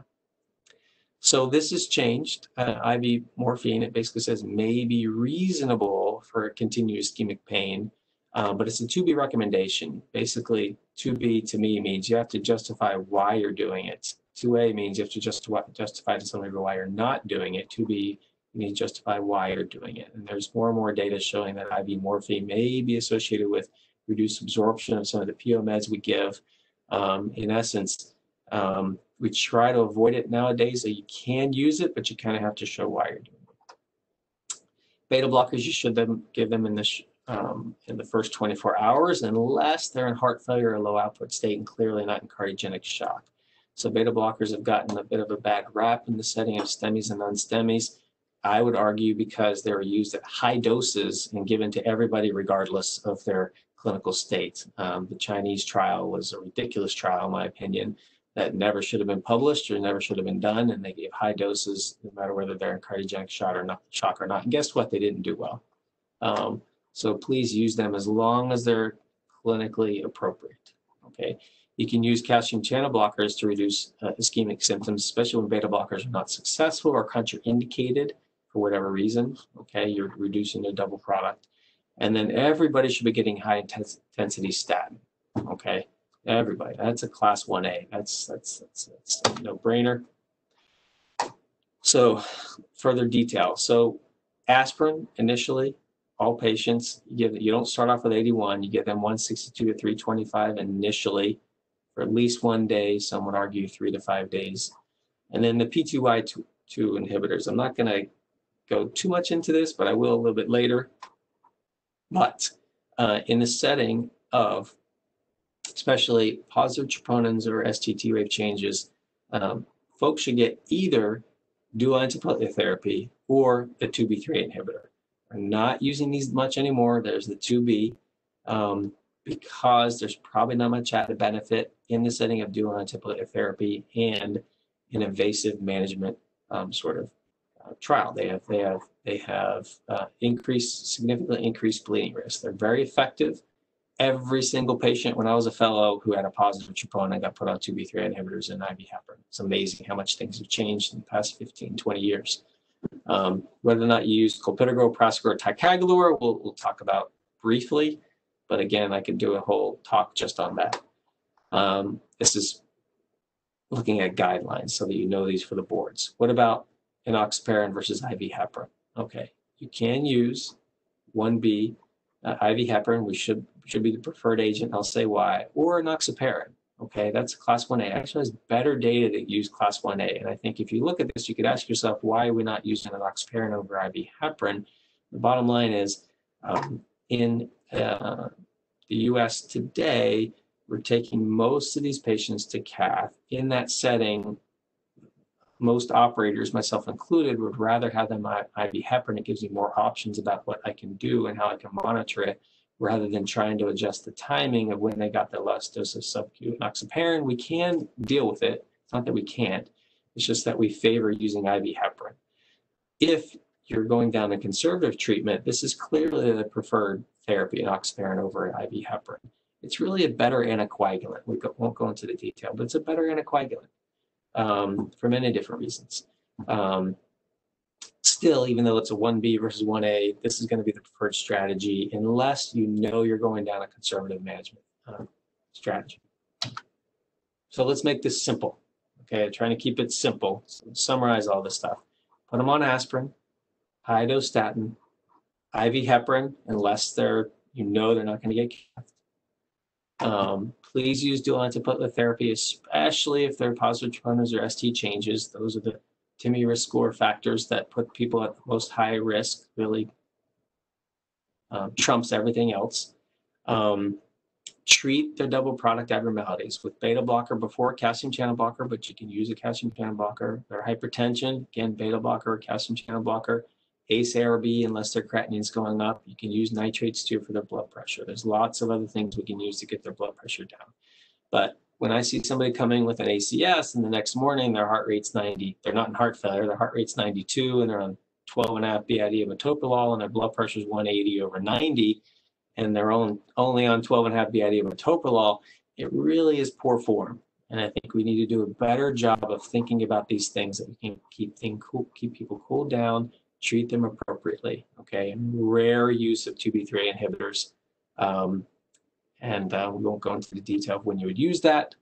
So this has changed. IV morphine, it basically says may be reasonable for continued ischemic pain, but it's a 2B recommendation. Basically, 2B to me means you have to justify why you're doing it. 2A means you have to justify to somebody why you're not doing it. 2B, you need to justify why you're doing it. And there's more and more data showing that IV morphine may be associated with reduced absorption of some of the PO meds we give. In essence, we try to avoid it nowadays. So you can use it, but you kind of have to show why you're doing it. Beta blockers, you should give them in the first 24 hours unless they're in heart failure or low output state and clearly not in cardiogenic shock. So beta blockers have gotten a bit of a bad rap in the setting of STEMIs and non-STEMIs, I would argue because they were used at high doses and given to everybody regardless of their clinical state. The Chinese trial was a ridiculous trial, in my opinion, that never should have been published or never should have been done, and they gave high doses no matter whether they're in cardiogenic shock or not. And guess what? They didn't do well. So please use them as long as they're clinically appropriate, okay? You can use calcium channel blockers to reduce ischemic symptoms, especially when beta blockers are not successful or contraindicated for whatever reason. Okay, you're reducing their double product. And then everybody should be getting high intensity statin. Okay, everybody. That's a class 1A. That's a no-brainer. So further detail. So aspirin initially. All patients, you don't start off with 81. You give them 162 to 325 initially. For at least 1 day, some would argue 3 to 5 days. And then the P2Y2 inhibitors. I'm not going to go too much into this, but I will a little bit later. But in the setting of especially positive troponins or STT wave changes, folks should get either dual antiplatelet therapy or the 2B3 inhibitor. We're not using these much anymore. There's the 2B. Because there's probably not much added benefit in the setting of dual antiplatelet therapy and an invasive management trial. They have significantly increased bleeding risk. They're very effective. Every single patient, when I was a fellow who had a positive troponin, got put on 2B3 inhibitors and IV heparin. It's amazing how much things have changed in the past 15, 20 years. Whether or not you use clopidogrel, prasugrel, or ticagrelor, we'll talk about briefly. But again, I could do a whole talk just on that. This is looking at guidelines so that you know these for the boards. What about enoxaparin versus IV heparin? Okay, you can use 1B IV heparin, which should be the preferred agent, I'll say why, or enoxaparin. Okay, that's class 1A. Actually, there's better data that use class 1A. And I think if you look at this, you could ask yourself, why are we not using enoxaparin over IV heparin? The bottom line is, in the US today, we're taking most of these patients to cath. In that setting, most operators, myself included, would rather have them IV heparin. It gives you more options about what I can do and how I can monitor it, rather than trying to adjust the timing of when they got their last dose of subcu enoxaparin. We can deal with it. It's not that we can't. It's just that we favor using IV heparin. If you're going down a conservative treatment, this is clearly the preferred therapy, enoxaparin over IV heparin. It's really a better anticoagulant. We won't go into the detail, but it's a better anticoagulant for many different reasons. Still, even though it's a 1B versus 1A, this is going to be the preferred strategy unless you know you're going down a conservative management strategy. So let's make this simple. Okay, trying to keep it simple. So summarize all this stuff. Put them on aspirin, high dose statin, IV heparin, unless they're not going to get cathed. Please use dual antiplatelet therapy, especially if they're positive troponins or ST changes. Those are the TIMI risk score factors that put people at the most high risk, really trumps everything else. Treat their double product abnormalities with beta blocker before calcium channel blocker, but you can use a calcium channel blocker. Their hypertension, again, beta blocker or calcium channel blocker. ACE, ARB, unless their creatinine's going up. You can use nitrates too for their blood pressure. There's lots of other things we can use to get their blood pressure down. But when I see somebody coming with an ACS and the next morning their heart rate's 90, they're not in heart failure, their heart rate's 92 and they're on 12.5 BID of metoprolol and their blood pressure's 180/90 and they're only on 12.5 BID of metoprolol, it really is poor form. And I think we need to do a better job of thinking about these things, that we can keep people cool down, treat them appropriately, okay? And rare use of 2B3 inhibitors. We won't go into the detail of when you would use that.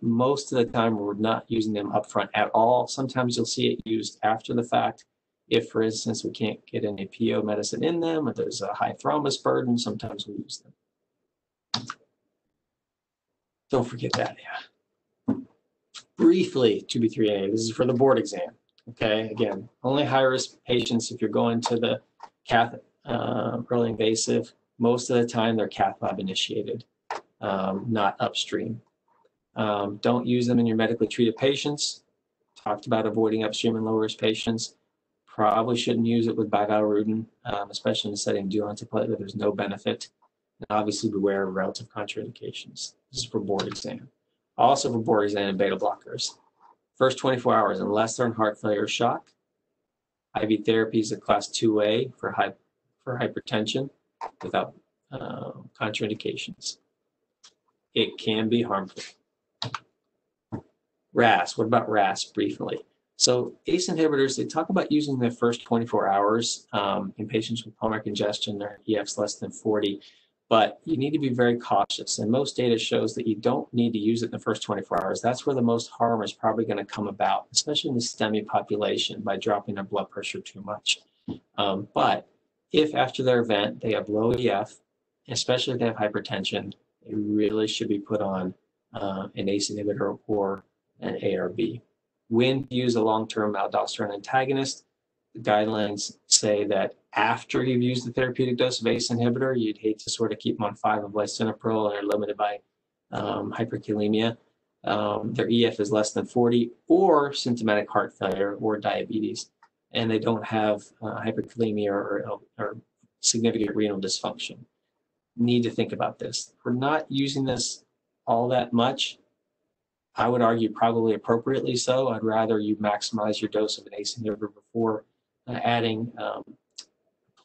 Most of the time, we're not using them upfront at all. Sometimes you'll see it used after the fact. If, for instance, we can't get any PO medicine in them, or there's a high thrombus burden, sometimes we use them. Don't forget that, yeah. Briefly, 2B3A, this is for the board exam, okay? Again, only high-risk patients, if you're going to the cath early invasive, most of the time they're cath lab initiated, not upstream. Don't use them in your medically treated patients. Talked about avoiding upstream and low-risk patients. Probably shouldn't use it with bivalirudin, especially in the setting of dual antiplatelet. There's no benefit. And obviously, beware of relative contraindications. This is for board exam. Also for board exam and beta blockers. First 24 hours, unless they're in heart failure or shock. IV therapy is a class 2A for hypertension without contraindications. It can be harmful. RAS, what about RAS briefly? So ACE inhibitors, they talk about using their first 24 hours in patients with pulmonary congestion, their EF's less than 40, but you need to be very cautious. And most data shows that you don't need to use it in the first 24 hours. That's where the most harm is probably gonna come about, especially in the STEMI population by dropping their blood pressure too much. But if after their event, they have low EF, especially if they have hypertension, they really should be put on an ACE inhibitor or an ARB. When to use a long-term aldosterone antagonist, the guidelines say that after you've used the therapeutic dose of ACE inhibitor, you'd hate to sort of keep them on 5 of lisinopril and are limited by hyperkalemia. Their EF is less than 40 or symptomatic heart failure or diabetes, and they don't have hyperkalemia or significant renal dysfunction. Need to think about this. We're not using this all that much. I would argue probably appropriately so. I'd rather you maximize your dose of an ACE inhibitor before adding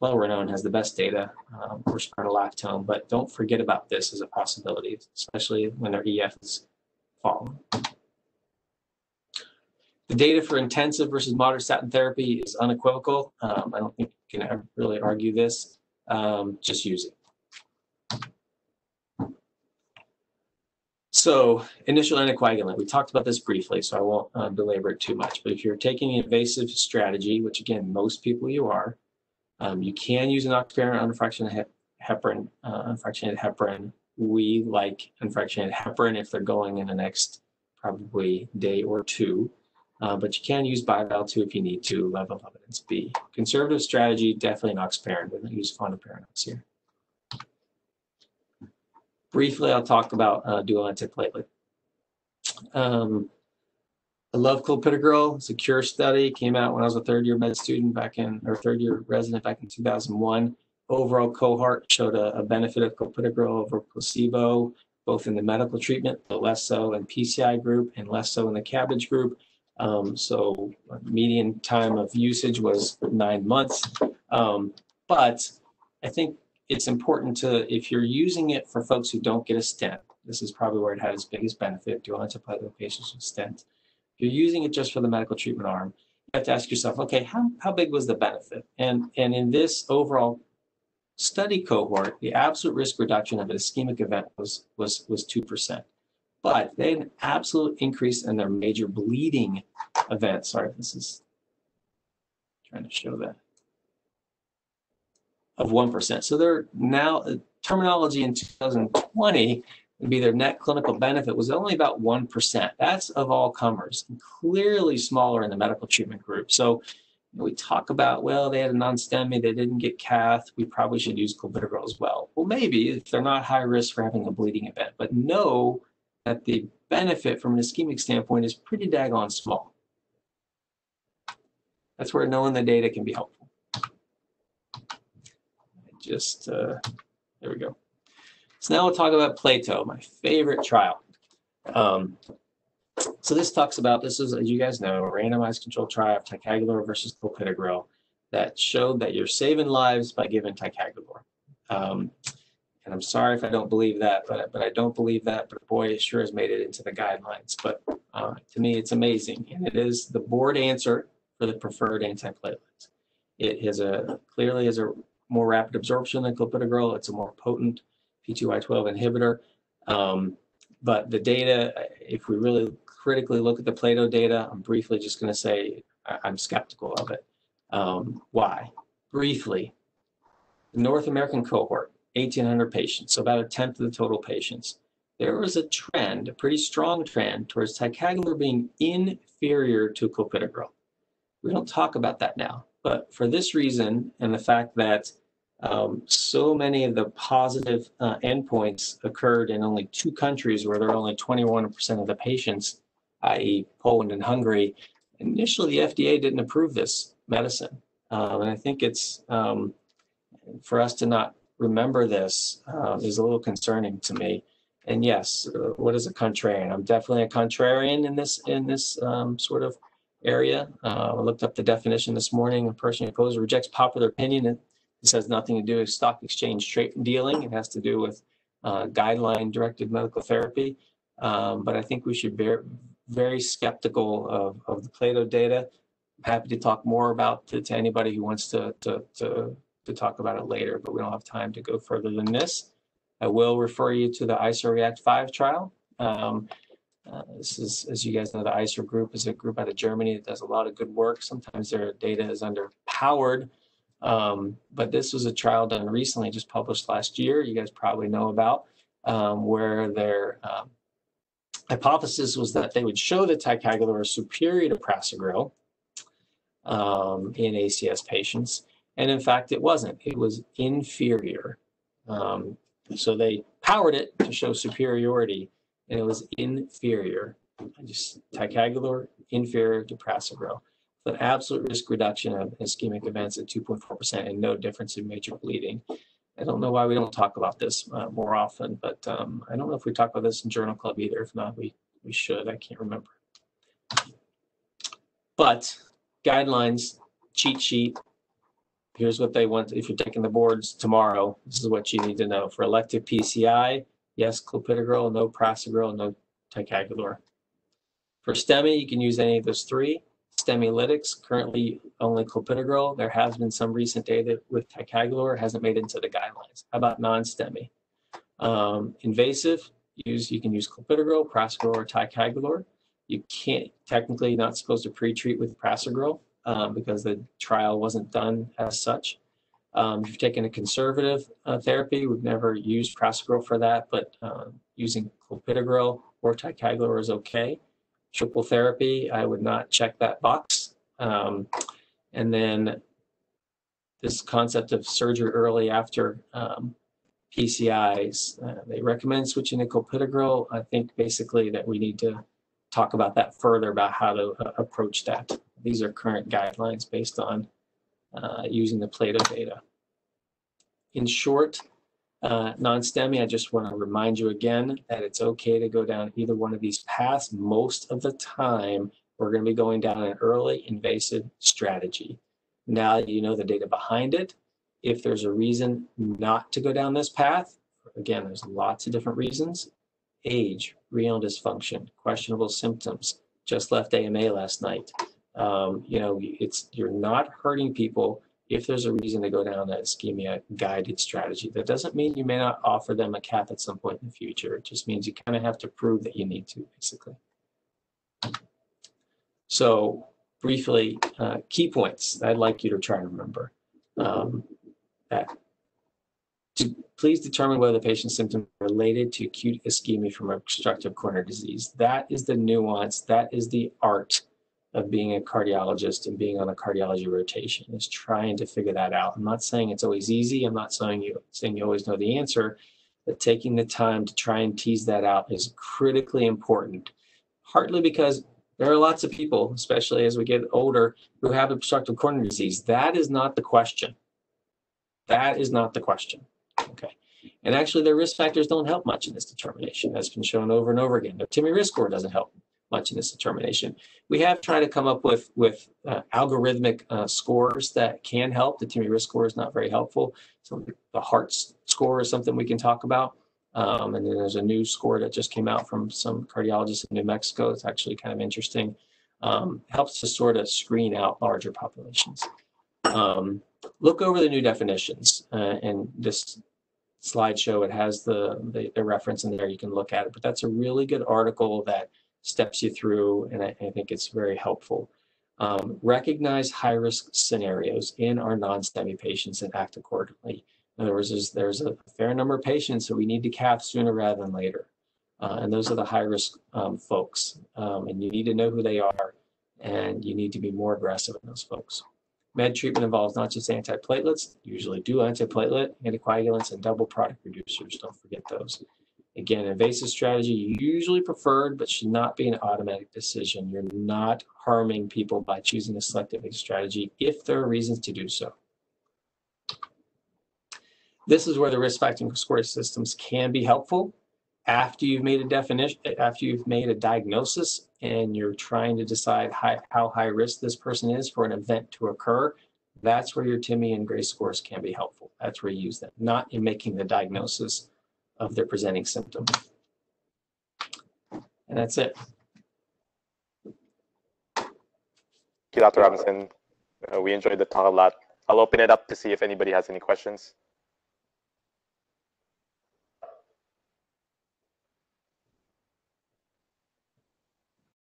pleuronone has the best data or spironolactone, but don't forget about this as a possibility, especially when their EF is falling. The data for intensive versus moderate statin therapy is unequivocal. I don't think you can really argue this. Just use it. So initial anticoagulant, we talked about this briefly, so I won't belabor it too much, but if you're taking an invasive strategy, which again, most people you are, you can use an octapherine unfractionated heparin, unfractionated heparin. We like unfractionated heparin if they're going in the next probably day or two, but you can use bivalve too if you need to, level of evidence B. Conservative strategy, definitely an oxyparin, we don't use fondaparinux here. Briefly, I'll talk about dual antiplatelet. I love clopidogrel. It's a CURE study. Came out when I was a third-year med student back in, or third-year resident back in 2001. Overall cohort showed a benefit of clopidogrel over placebo, both in the medical treatment, but less so in PCI group and less so in the CABG group. So median time of usage was 9 months. But I think it's important to, if you're using it for folks who don't get a stent, this is probably where it had its biggest benefit, dual antiplatelet patients with stent. If you're using it just for the medical treatment arm, you have to ask yourself, okay, how big was the benefit? And in this overall study cohort, the absolute risk reduction of an ischemic event was 2%. But they had an absolute increase in their major bleeding event. Sorry, this is trying to show that. Of 1%. So they're now, terminology in 2020 would be their net clinical benefit was only about 1%. That's of all comers, and clearly smaller in the medical treatment group. So we talk about, well, they had a non-STEMI, they didn't get cath, we probably should use clopidogrel as well. Well, maybe if they're not high risk for having a bleeding event, but know that the benefit from an ischemic standpoint is pretty daggone small. That's where knowing the data can be helpful. Just there we go. So now we'll talk about PLATO, my favorite trial. So this talks about, this is, as you guys know, a randomized controlled trial of ticagrelor versus clopidogrel that showed that you're saving lives by giving ticagrelor. And I'm sorry if I don't believe that, but I don't believe that, but boy, it sure has made it into the guidelines. But to me, it's amazing. And it is the board answer for the preferred antiplatelets. It has a, clearly has a more rapid absorption than clopidogrel. It's a more potent P2Y12 inhibitor. But the data, if we really critically look at the PLATO data, I'm briefly just going to say I'm skeptical of it. Why? Briefly, the North American cohort, 1,800 patients, so about a tenth of the total patients. There was a trend, a pretty strong trend, towards ticagrelor being inferior to clopidogrel. We don't talk about that now, but for this reason and the fact that so many of the positive endpoints occurred in only two countries where there are only 21% of the patients, i.e. Poland and Hungary, initially the FDA didn't approve this medicine. And I think it's, for us to not remember this is a little concerning to me. And yes, what is a contrarian? I'm definitely a contrarian in this sort of area. I looked up the definition this morning. A person who opposes or rejects popular opinion. This has nothing to do with stock exchange dealing. It has to do with guideline-directed medical therapy. But I think we should be very skeptical of the PLATO data. I'm happy to talk more about it to anybody who wants to talk about it later, but we don't have time to go further than this. I will refer you to the ICER REACT 5 trial. This is, as you guys know, the ICER group is a group out of Germany that does a lot of good work. Sometimes their data is underpowered, but this was a trial done recently, just published last year, you guys probably know about, where their hypothesis was that they would show that ticagrelor was superior to prasugrel in ACS patients. And in fact, it wasn't. It was inferior. So they powered it to show superiority, and it was inferior. Just ticagrelor inferior to prasugrel. An absolute risk reduction of ischemic events at 2.4% and no difference in major bleeding. I don't know why we don't talk about this more often, but I don't know if we talk about this in Journal Club either. If not, we should. I can't remember. But guidelines, cheat sheet. Here's what they want. If you're taking the boards tomorrow, this is what you need to know. For elective PCI, yes, clopidogrel, no prasugrel, no ticagrelor. For STEMI, you can use any of those three. STEMIlytics, currently only clopidogrel. There has been some recent data with ticagrelor, hasn't made it into the guidelines. How about non-STEMI? Invasive, you can use clopidogrel, prasugrel, or ticagrelor. You can't, technically, you're not supposed to pre-treat with prasugrel. Because the trial wasn't done as such. If you've taken a conservative therapy, we've never used prasugrel for that, but using clopidogrel or ticagrelor is okay. Triple therapy, I would not check that box. And then this concept of surgery early after PCIs, they recommend switching to clopidogrel. I think basically that we need to talk about that further, about how to approach that. These are current guidelines based on using the PLATO data. In short, non-STEMI, I just want to remind you again that it's okay to go down either one of these paths. Most of the time, we're going to be going down an early invasive strategy. Now that you know the data behind it, if there's a reason not to go down this path, again, there's lots of different reasons. Age, renal dysfunction, questionable symptoms, just left AMA last night. You know, you're not hurting people if there's a reason to go down that ischemia-guided strategy. That doesn't mean you may not offer them a cath at some point in the future. It just means you kind of have to prove that you need to, basically. So, briefly, key points I'd like you to try and remember. Please determine whether the patient's symptoms are related to acute ischemia from obstructive coronary disease. That is the nuance. That is the art of being a cardiologist and being on a cardiology rotation, is trying to figure that out. I'm not saying it's always easy. I'm not saying you always know the answer, but taking the time to try and tease that out is critically important, partly because there are lots of people, especially as we get older, who have obstructive coronary disease. That is not the question. That is not the question, okay? And actually their risk factors don't help much in this determination. That's been shown over and over again. Their TIMI risk score doesn't help much in this determination. We have tried to come up with algorithmic scores that can help. The TIMI risk score is not very helpful. So the heart score is something we can talk about. And then there's a new score that just came out from some cardiologists in New Mexico. It's actually kind of interesting. Helps to sort of screen out larger populations. Look over the new definitions and this slideshow. It has the reference in there. You can look at it, but that's a really good article that steps you through, and I think it's very helpful. Recognize high-risk scenarios in our non-STEMI patients and act accordingly. In other words, there's a fair number of patients that we need to cath sooner rather than later. And those are the high-risk folks. And you need to know who they are, and you need to be more aggressive in those folks. Med treatment involves not just antiplatelets, usually dual antiplatelet, anticoagulants, and double product reducers. Don't forget those. Again, invasive strategy usually preferred, but should not be an automatic decision. You're not harming people by choosing a selective strategy if there are reasons to do so. This is where the risk factor scoring systems can be helpful. After you've made a definition, after you've made a diagnosis, and you're trying to decide how high risk this person is for an event to occur, that's where your TIMI and GRACE scores can be helpful. That's where you use them, not in making the diagnosis of their presenting symptom. And that's it. Thank you, Dr. Robinson. We enjoyed the talk a lot. I'll open it up to see if anybody has any questions.